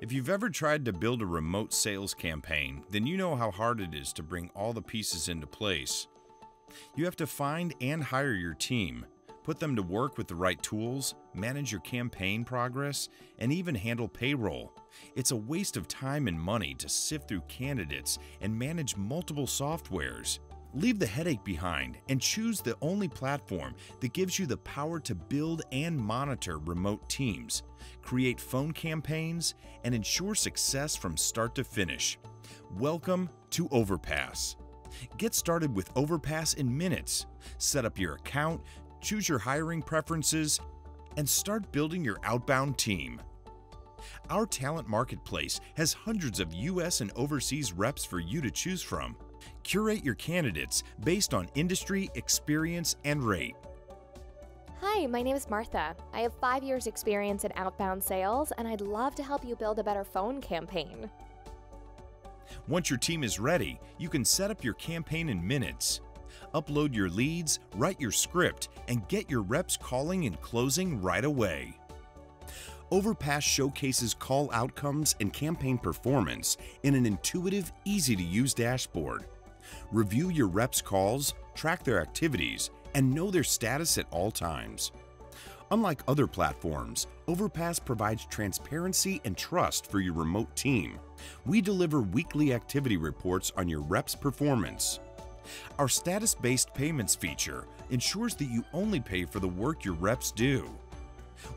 If you've ever tried to build a remote sales campaign, then you know how hard it is to bring all the pieces into place. You have to find and hire your team, put them to work with the right tools, manage your campaign progress, and even handle payroll. It's a waste of time and money to sift through candidates and manage multiple softwares. Leave the headache behind and choose the only platform that gives you the power to build and monitor remote teams, create phone campaigns, and ensure success from start to finish. Welcome to Overpass. Get started with Overpass in minutes. Set up your account, choose your hiring preferences, and start building your outbound team. Our talent marketplace has hundreds of U.S. and overseas reps for you to choose from. Curate your candidates based on industry, experience, and rate. Hi, my name is Martha. I have 5 years experience in outbound sales, and I'd love to help you build a better phone campaign. Once your team is ready, you can set up your campaign in minutes. Upload your leads, write your script, and get your reps calling and closing right away. Overpass showcases call outcomes and campaign performance in an intuitive, easy-to-use dashboard. Review your reps' calls, track their activities, and know their status at all times. Unlike other platforms, Overpass provides transparency and trust for your remote team. We deliver weekly activity reports on your reps' performance. Our status-based payments feature ensures that you only pay for the work your reps do.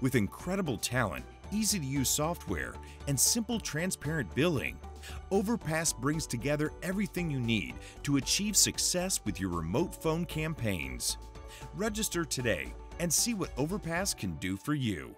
With incredible talent, easy-to-use software, and simple, transparent billing, Overpass brings together everything you need to achieve success with your remote phone campaigns. Register today and see what Overpass can do for you.